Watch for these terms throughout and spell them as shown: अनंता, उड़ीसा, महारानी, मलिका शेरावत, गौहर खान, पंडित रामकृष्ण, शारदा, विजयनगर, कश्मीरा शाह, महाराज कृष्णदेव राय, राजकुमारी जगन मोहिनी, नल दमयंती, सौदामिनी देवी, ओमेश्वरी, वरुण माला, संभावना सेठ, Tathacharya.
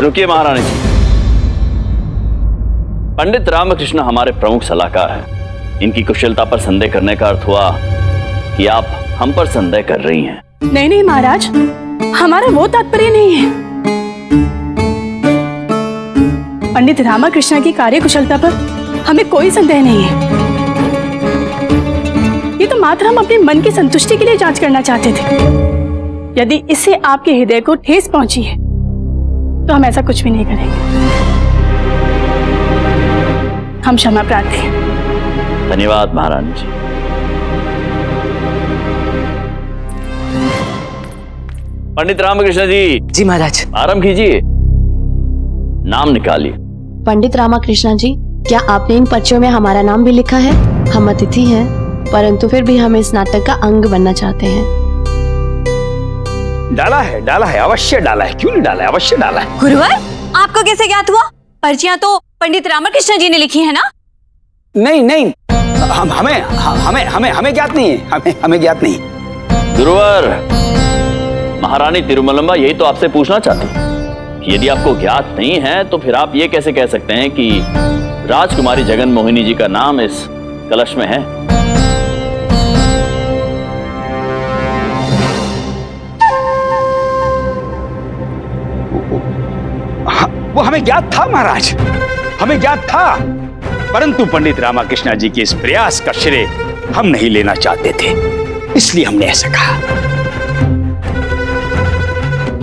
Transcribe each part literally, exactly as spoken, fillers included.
रुकिए महारानी जी, पंडित रामकृष्ण हमारे प्रमुख सलाहकार हैं। इनकी कुशलता पर संदेह करने का अर्थ हुआ कि आप हम पर संदेह कर रही हैं। नहीं नहीं महाराज, हमारा वो तात्पर्य नहीं है। पंडित रामकृष्ण की कार्यकुशलता पर हमें कोई संदेह नहीं है। ये तो मात्र हम अपने मन की संतुष्टि के लिए जांच करना चाहते थे। यदि इससे आपके हृदय को ठेस पहुंची है तो हम ऐसा कुछ भी नहीं करेंगे। हम क्षमा प्रार्थी हैं। धन्यवाद महारानी जी। पंडित रामकृष्ण जी। जी महाराज। आरंभ कीजिए, नाम निकालिए। पंडित रामकृष्ण जी, क्या आपने इन पर्चियों में हमारा नाम भी लिखा है? हम अतिथि हैं, परंतु फिर भी हम इस नाटक का अंग बनना चाहते हैं। डाला है, डाला है, अवश्य डाला है, क्यों नहीं डाला है, अवश्य डाला है। गुरुवर, आपको कैसे ज्ञात हुआ? पर्चियां तो पंडित रामकृष्ण जी ने लिखी है ना? नहीं नहीं, हम हमें हमें हमें हमें ज्ञात नहीं है, हमें हमें ज्ञात नहीं। गुरुवर, महारानी तिरुमलम्बा यही तो आपसे पूछना चाहती। यदि आपको ज्ञात नहीं है तो फिर आप ये कैसे कह सकते हैं कि राजकुमारी जगन मोहिनी जी का नाम इस कलश में है? वो हमें ज्ञात था महाराज, हमें ज्ञात था, परंतु पंडित रामकृष्ण जी के इस प्रयास का श्रेय हम नहीं लेना चाहते थे, इसलिए हमने ऐसा कहा।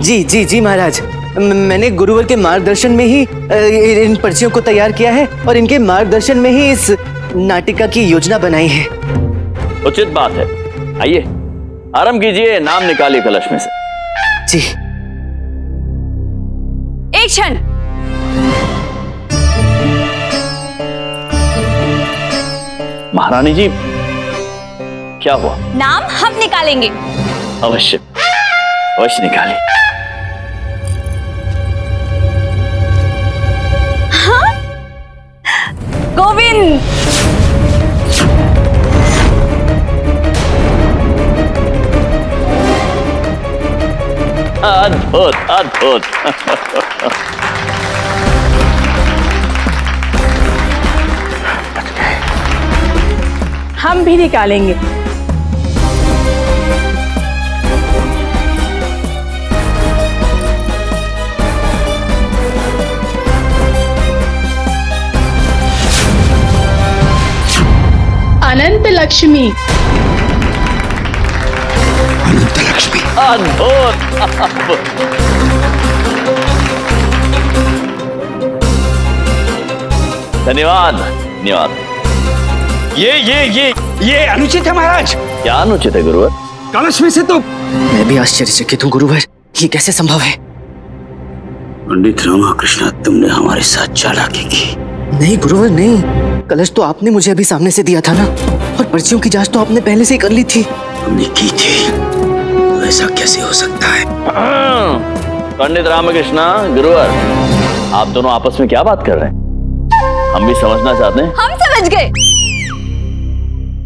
जी जी जी महाराज, मैंने गुरुवर के मार्गदर्शन में ही इन पर्चियों को तैयार किया है और इनके मार्गदर्शन में ही इस नाटिका की योजना बनाई है। उचित बात है, आइए आरंभ कीजिए, नाम निकालिए कलश में से। जी। एक क्षण, महारानी जी क्या हुआ? नाम हम निकालेंगे। अवश्य अवश्य निकालिए। गोविंद। अद्भुत अद्भुत। हम भी निकालेंगे। अनंत लक्ष्मी। अनंत लक्ष्मी। अद्भुत अद्भुत। धन्यवाद धन्यवाद। ये ये ये ये अनुचित है महाराज। क्या अनुचित है गुरुवर? कलश में से तो। मैं भी आश्चर्यचकित हूँ गुरुवर, ये कैसे संभव है? पंडित रामकृष्ण, तुमने हमारे साथ चालाकी की। नहीं गुरुवर नहीं, कलश तो आपने मुझे अभी सामने से दिया था ना, और पर्चियों की जांच तो आपने पहले से ही कर ली थी। हमने की थी, तो ऐसा कैसे हो सकता है? पंडित रामकृष्ण, गुरुवर, आप दोनों आपस में क्या बात कर रहे हैं? हम भी समझना चाहते हैं। हम समझ गए।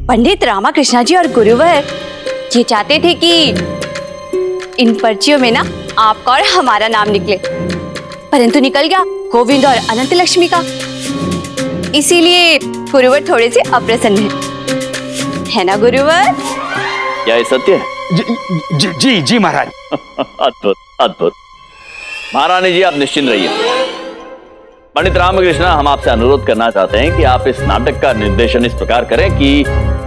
पंडित रामकृष्ण जी और गुरुवर ये चाहते थे कि इन पर्चियों में ना आपका और हमारा नाम निकले, परंतु निकल गया गोविंद और अनंत लक्ष्मी का, इसीलिए गुरुवर थोड़े से अप्रसन्न है, है ना गुरुवर? क्या ये सत्य है? जी जी जी महाराज। अद्भुत अद्भुत। महारानी जी आप निश्चिंत रहिए। पंडित रामकृष्ण, हम आपसे अनुरोध करना चाहते हैं कि आप इस नाटक का निर्देशन इस प्रकार करें कि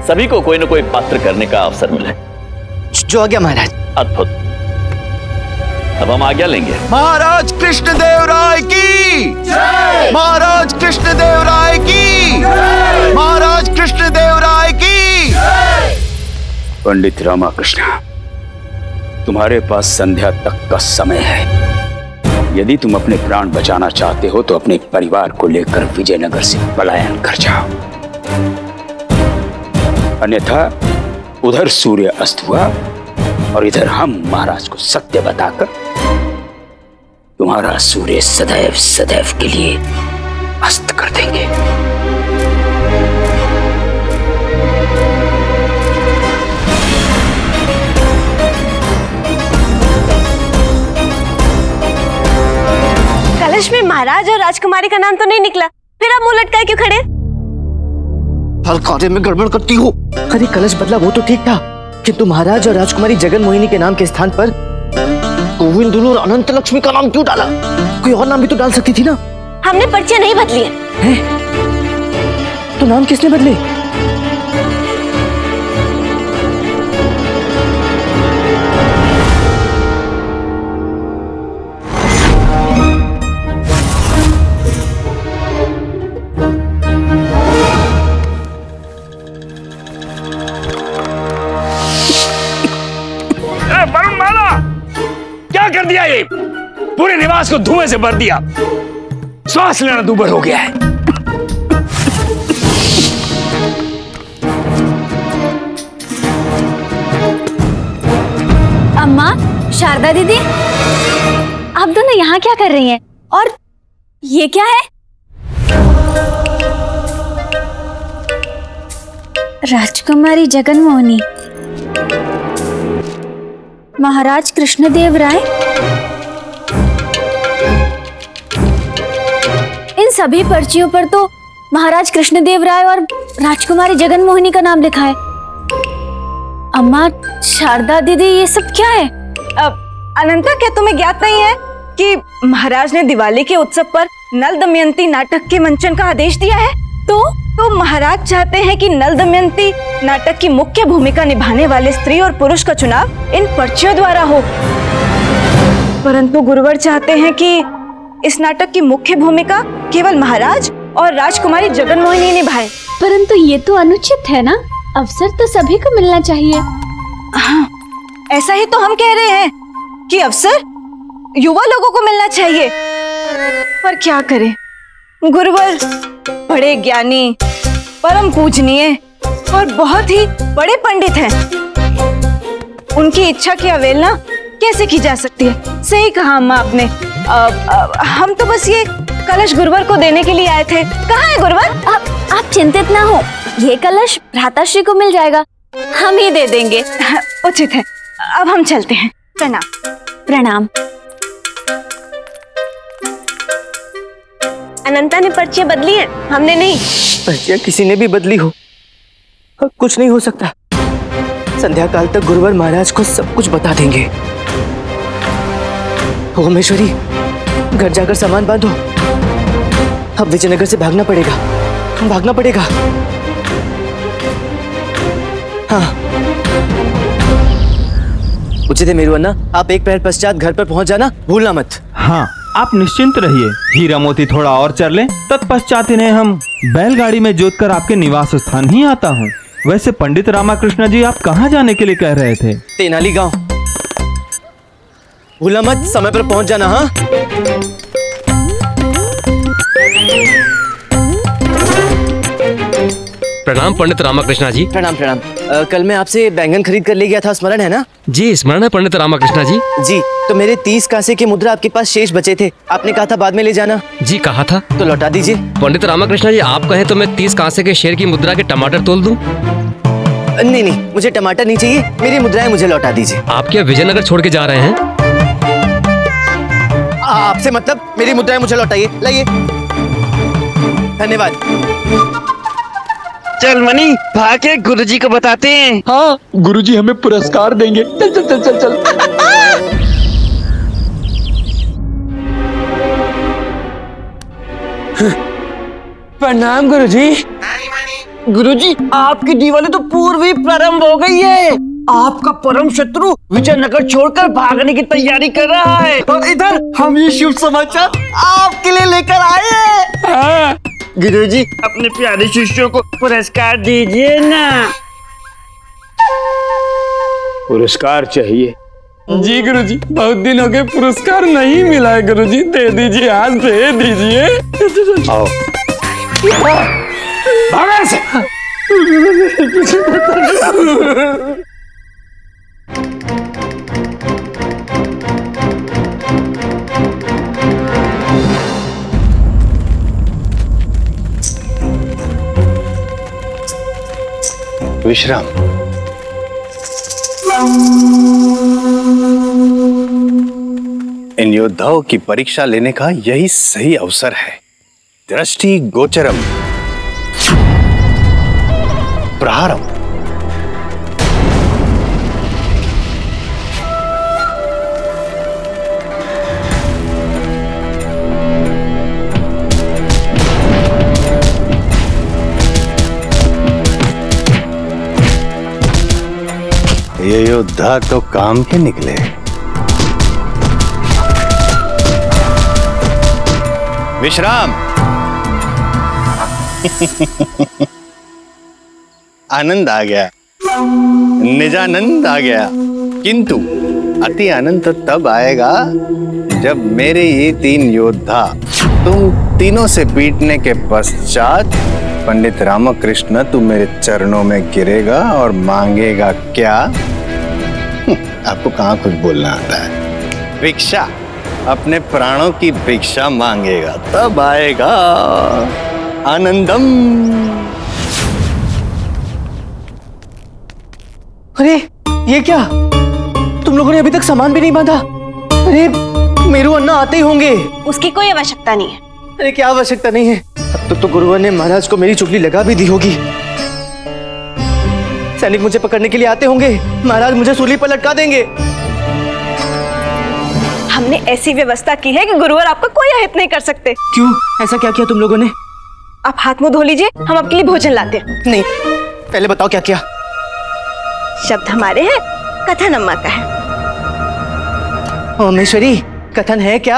सभी को कोई ना कोई पात्र करने का अवसर मिले। जो आज्ञा महाराज। अद्भुत, अब हम आज्ञा लेंगे। महाराज कृष्णदेव राय की जय। महाराज कृष्णदेव राय की जय। महाराज कृष्णदेव राय की जय। पंडित रामकृष्ण, तुम्हारे पास संध्या तक का समय है। यदि तुम अपने प्राण बचाना चाहते हो तो अपने परिवार को लेकर विजयनगर से पलायन कर जाओ, अन्यथा उधर सूर्य अस्त हुआ और इधर हम महाराज को सत्य बताकर तुम्हारा सूर्य सदैव सदैव के लिए अस्त कर देंगे। लिस्ट में महाराज और राजकुमारी का नाम तो नहीं निकला, फिर आप मुंह लटकाए क्यों खड़े? हर कार्य में गड़बड़ करती हो। अरे कलश बदला वो तो ठीक था, किंतु महाराज और राजकुमारी जगन मोहिनी के नाम के स्थान पर गोविंद और अनंत लक्ष्मी का नाम क्यों डाला? कोई और नाम भी तो डाल सकती थी ना। हमने पर्चे नहीं बदली है। तो नाम किसने बदले? पूरे निवास को धुएं से भर दिया, श्वास लेना दूभर हो गया है। अम्मा, शारदा दीदी, आप दोनों यहाँ क्या कर रही हैं? और ये क्या है? राजकुमारी जगन मोहिनी, महाराज कृष्णदेव राय, इन सभी पर्चियों पर तो महाराज कृष्णदेव राय और राजकुमारी जगन मोहिनी का नाम लिखा है। अम्मा, शारदा दीदी, ये सब क्या है? अब अनंता, क्या तुम्हें ज्ञात नहीं है कि महाराज ने दिवाली के उत्सव पर नल दमयंती नाटक के मंचन का आदेश दिया है? तो तो महाराज चाहते हैं कि नल दमयंती नाटक की मुख्य भूमिका निभाने वाले स्त्री और पुरुष का चुनाव इन पर्चियों द्वारा हो, परंतु गुरुवर चाहते हैं कि इस नाटक की मुख्य भूमिका केवल महाराज और राजकुमारी जगन मोहिनी निभाए। परंतु ये तो अनुचित है ना, अवसर तो सभी को मिलना चाहिए। हाँ, ऐसा ही तो हम कह रहे हैं कि अवसर युवा लोगों को मिलना चाहिए, पर क्या करें? गुरुवर बड़े ज्ञानी, परम पूजनीय और बहुत ही बड़े पंडित हैं। उनकी इच्छा की अवहेलना कैसे की जा सकती है? सही कहा अम्मा आपने। आ, आ, हम तो बस ये कलश गुरुवर को देने के लिए आए थे। कहाँ है गुरुवर? आप, आप चिंतित ना हो, ये कलश भ्राताश्री को मिल जाएगा, हम ही दे देंगे। उचित है, अब हम चलते हैं। प्रणाम। प्रणाम। अनंता ने पर्चियां बदली हैं, हमने नहीं। पर्चियां किसी ने भी बदली हो, अब कुछ नहीं हो सकता। संध्या काल तक गुरुवर महाराज को सब कुछ बता देंगे। ओमेश्वरी, घर जाकर सामान बांधो, अब विजयनगर से भागना पड़ेगा, भागना पड़ेगा। हाँ, उचित है मेरू अन्ना, आप एक पैर पश्चात घर पर पहुंच जाना, भूलना मत। हाँ, आप निश्चिंत रहिए। हीरा मोती थोड़ा और चर ले, तत्पश्चात इन्हें हम बैलगाड़ी में जोतकर आपके निवास स्थान ही आता हूँ। वैसे पंडित रामकृष्ण जी, आप कहाँ जाने के लिए कह रहे थे? तेनाली गांव। भूला मत, समय पर पहुँच जाना। हाँ, प्रणाम पंडित रामकृष्ण जी। प्रणाम प्रणाम। आ, कल मैं आपसे बैंगन खरीद कर ले गया था, स्मरण है ना? जी स्मरण है पंडित रामकृष्ण जी। जी, तो मेरे तीस कासे के मुद्रा आपके पास शेष बचे थे, आपने कहा था बाद में ले जाना। जी कहा था, तो लौटा दीजिए। पंडित रामकृष्ण जी, आप कहें तो मैं तीस कासे के शेर की मुद्रा के टमाटर तोल दूं? नहीं नहीं, मुझे टमाटर नहीं चाहिए, मेरी मुद्राएं मुझे लौटा दीजिए। आप क्या विजयनगर छोड़ के जा रहे हैं? आपसे मतलब, मेरी मुद्राएं मुझे लौटाइए, लाइए। धन्यवाद। चल मनी, भागे गुरुजी को बताते हैं। हाँ, गुरुजी हमें पुरस्कार देंगे। चल चल चल चल चल। प्रणाम गुरुजी। गुरुजी, आपकी दिवाली तो पूर्व ही प्रारंभ हो गई है। आपका परम शत्रु विजयनगर छोड़कर भागने की तैयारी कर रहा है, और इधर हम ये शुभ समाचार आपके लिए लेकर आए हैं। हाँ। गुरुजी, अपने प्यारे शिष्यों को पुरस्कार दीजिए ना। पुरस्कार चाहिए? जी गुरुजी, बहुत दिन हो गए, पुरस्कार नहीं मिला है। गुरुजी दे दीजिए, आज दे दीजिए। आओ। भागो से। विश्राम। इन योद्धाओं की परीक्षा लेने का यही सही अवसर है। दृष्टि गोचरम प्रहारम। ये योद्धा तो काम के निकले। विश्राम। आनंद आ गया, निजानंद आ गया, किंतु अति आनंद तो तब आएगा जब मेरे ये तीन योद्धा तुम तीनों से पीटने के पश्चात पंडित रामकृष्ण तू मेरे चरणों में गिरेगा और मांगेगा क्या? आपको कहाँ कुछ बोलना आता है? भिक्षा, अपने प्राणों की भिक्षा मांगेगा, तब आएगा आनंदम। अरे ये क्या, तुम लोगों ने अभी तक सामान भी नहीं बांधा? अरे मेरू अन्ना आते ही होंगे। उसकी कोई आवश्यकता नहीं है। अरे क्या आवश्यकता नहीं है, अब तक तो गुरुवर ने महाराज को मेरी चुगली लगा भी दी होगी। सैनिक मुझे पकड़ने के लिए आते होंगे, महाराज मुझे सूली पर लटका देंगे। हमने ऐसी व्यवस्था की है कि गुरुवर आपका कोई अहित नहीं कर सकते। क्यों, ऐसा क्या किया तुम लोगों ने? आप हाथ मुंह धो लीजिए, हम आपके लिए भोजन लाते हैं। नहीं, पहले बताओ क्या किया। शब्द हमारे हैं, कथन अम्मा का है। ओमेश्वरी, कथन है क्या?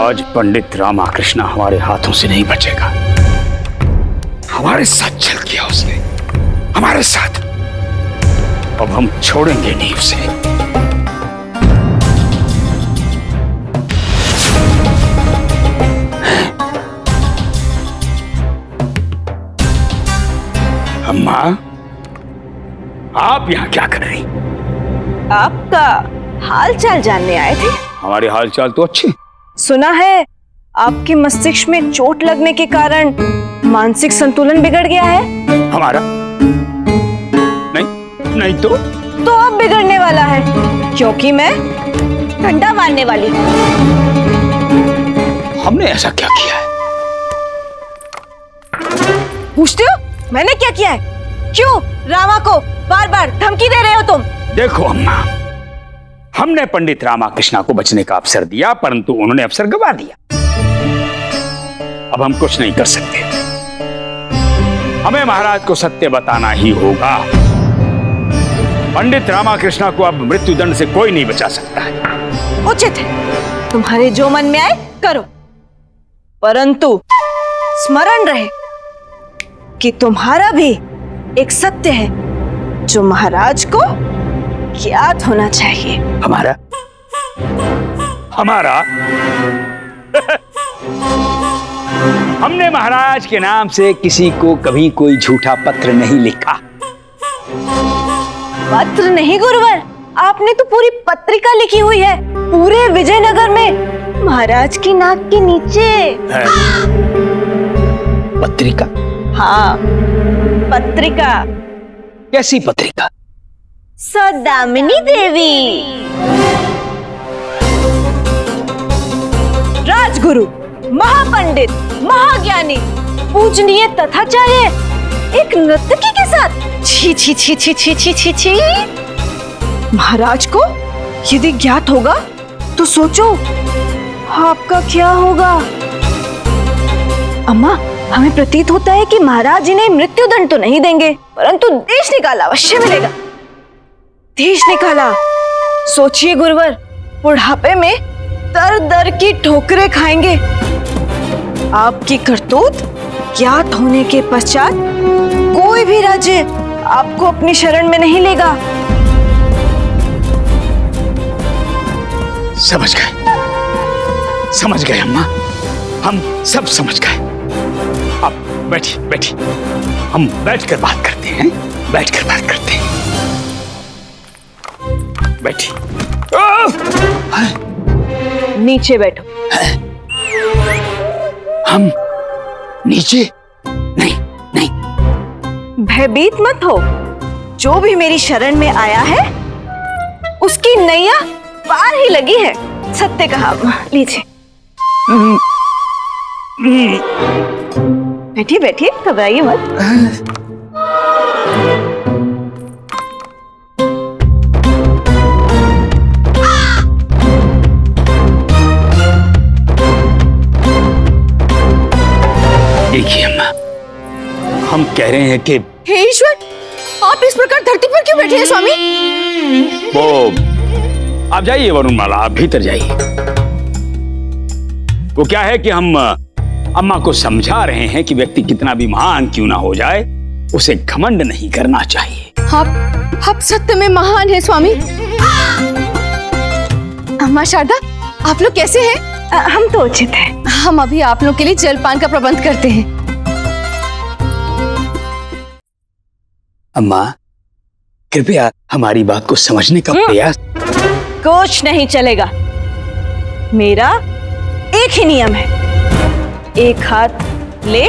आज पंडित रामकृष्ण हमारे हाथों से नहीं बचेगा। हमारे साथ छल किया उसने, हमारे साथ। अब हम छोड़ेंगे नहीं उसे। अम्मा, आप यहाँ क्या कर रही? आपका हालचाल जानने आए थे। हमारी हालचाल तो अच्छी। सुना है आपके मस्तिष्क में चोट लगने के कारण मानसिक संतुलन बिगड़ गया है। हमारा? नहीं, नहीं तो? तो अब बिगड़ने वाला है, क्योंकि मैं ठंडा मारने वाली हूँ। हमने ऐसा क्या किया है? पूछते हो मैंने क्या किया है? क्यों रामा को बार बार धमकी दे रहे हो तुम? देखो अम्मा, हमने पंडित रामकृष्ण को बचने का अवसर दिया, परंतु उन्होंने अवसर गवा दिया। अब हम कुछ नहीं कर सकते, हमें महाराज को सत्य बताना ही होगा। पंडित रामकृष्ण को अब मृत्युदंड से कोई नहीं बचा सकता है। उचित है, तुम्हारे जो मन में आए करो, परंतु स्मरण रहे कि तुम्हारा भी एक सत्य है जो महाराज को ज्ञात होना चाहिए। हमारा हमारा हमने महाराज के नाम से किसी को कभी कोई झूठा पत्र नहीं लिखा। पत्र नहीं गुरुवर, आपने तो पूरी पत्रिका लिखी हुई है, पूरे विजयनगर में महाराज की नाक के नीचे। पत्रिका? हाँ पत्रिका। कैसी पत्रिका? सौदामिनी देवी, राजगुरु, महापंडित, महाज्ञानी, पूजनीय तथाचार्य, एक नर्तकी के साथ। छी छी छी छी छी छी छी छी। महाराज को यदि ज्ञात होगा तो सोचो आपका क्या होगा। अम्मा, हमें प्रतीत होता है कि महाराज इन्हें मृत्युदंड तो नहीं देंगे, परंतु देश निकाला अवश्य मिलेगा। देश निकाला, सोचिए गुरुवर, बुढ़ापे में दर दर की ठोकरें खाएंगे। आपकी करतूत ज्ञात होने के पश्चात कोई भी राज्य आपको अपनी शरण में नहीं लेगा। समझ गए, समझ गए अम्मा, हम सब समझ गए। अब बैठी बैठी, हम बैठकर बात करते हैं, बैठकर बात करते हैं। बैठी। नीचे बैठो। हम नीचे? नहीं नहीं, भयभीत मत हो, जो भी मेरी शरण में आया है उसकी नैया पार ही लगी है। सत्य कहा, लीजिए। बैठिए बैठिए, घबराइए मत। देखिए अम्मा, हम कह रहे हैं कि हे ईश्वर, आप इस प्रकार धरती पर क्यों बैठे हैं स्वामी? वो आप जाइए वरुण माला, आप भीतर जाइए। वो क्या है कि हम अम्मा को समझा रहे हैं कि व्यक्ति कितना भी महान क्यों ना हो जाए, उसे घमंड नहीं करना चाहिए। आप आप सत्य में महान है स्वामी। अम्मा शारदा, आप लोग कैसे हैं? आ, हम तो उचित हैं। हम अभी आप लोग के लिए जलपान का प्रबंध करते हैं। अम्मा, कृपया हमारी बात को समझने का प्रयास। कुछ नहीं चलेगा। मेरा एक ही नियम है, एक हाथ ले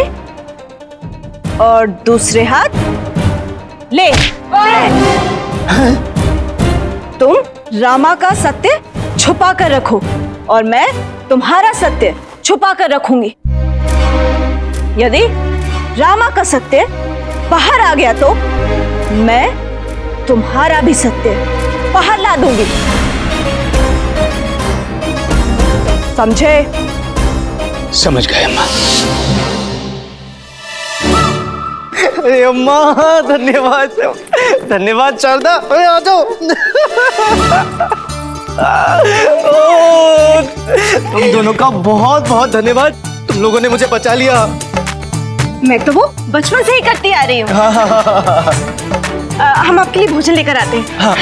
और दूसरे हाथ ले। हाँ? तुम रामा का सत्य छुपा कर रखो और मैं तुम्हारा सत्य छुपा कर रखूंगी। यदि रामा का सत्य बाहर आ गया तो मैं तुम्हारा भी सत्य बाहर ला दूंगी। समझे? समझ गए अम्मा। अरे अम्मा, धन्यवाद धन्यवाद शारदा। अरे आ जाओ। ओ, तुम दोनों का बहुत बहुत धन्यवाद, तुम लोगों ने मुझे बचा लिया। मैं तो वो बचपन से ही करती आ रही हूँ। हाँ हाँ हाँ हाँ। हम आपके लिए भोजन लेकर आते हैं। हाँ।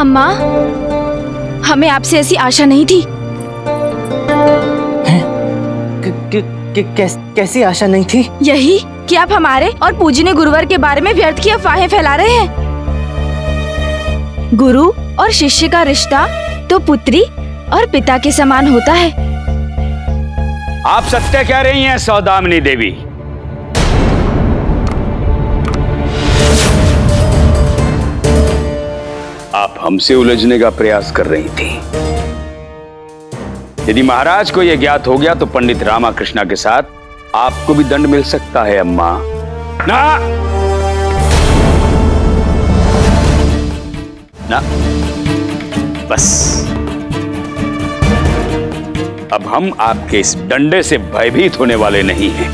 अम्मा, हमें आपसे ऐसी आशा नहीं थी। कि, कि, कैस, कैसी आशा नहीं थी? यही कि आप हमारे और पूजनीय गुरुवर के बारे में व्यर्थ की अफवाहें फैला रहे हैं। गुरु और शिष्य का रिश्ता तो पुत्री और पिता के समान होता है। आप सत्य कह रही हैं सौदामिनी देवी। आप हमसे उलझने का प्रयास कर रही थी। यदि महाराज को यह ज्ञात हो गया तो पंडित रामकृष्ण के साथ आपको भी दंड मिल सकता है अम्मा। ना ना, बस अब हम आपके इस डंडे से भयभीत होने वाले नहीं हैं।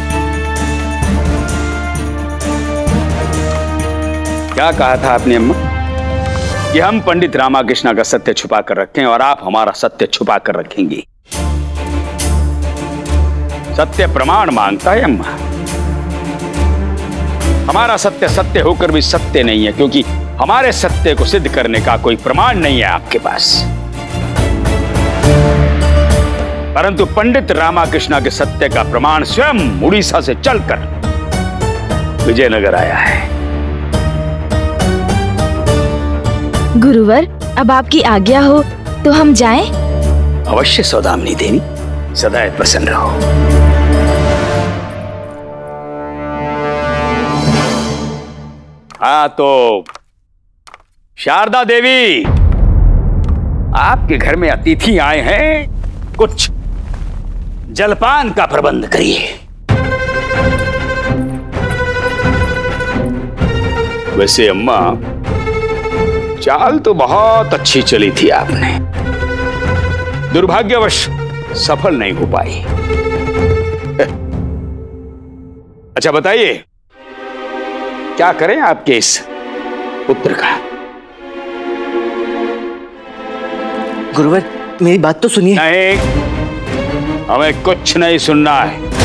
क्या कहा था आपने अम्मा? कि हम पंडित रामकृष्ण का सत्य छुपा कर रखें और आप हमारा सत्य छुपा कर रखेंगी। सत्य प्रमाण मांगता है अम्मा। हमारा सत्य सत्य होकर भी सत्य नहीं है, क्योंकि हमारे सत्य को सिद्ध करने का कोई प्रमाण नहीं है आपके पास। परंतु पंडित रामकृष्ण के सत्य का प्रमाण स्वयं उड़ीसा से चलकर विजयनगर आया है। गुरुवर, अब आपकी आज्ञा हो तो हम जाएं? अवश्य सौदामिनी देवी, सदैव प्रसन्न रहो। हाँ, तो शारदा देवी, आपके घर में अतिथि आए हैं, कुछ जलपान का प्रबंध करिए। वैसे अम्मा, चाल तो बहुत अच्छी चली थी आपने, दुर्भाग्यवश सफल नहीं हो पाई। अच्छा बताइए, क्या करें आपके इस पुत्र का? गुरुवर, मेरी बात तो सुनिए। नहीं, हमें कुछ नहीं सुनना है।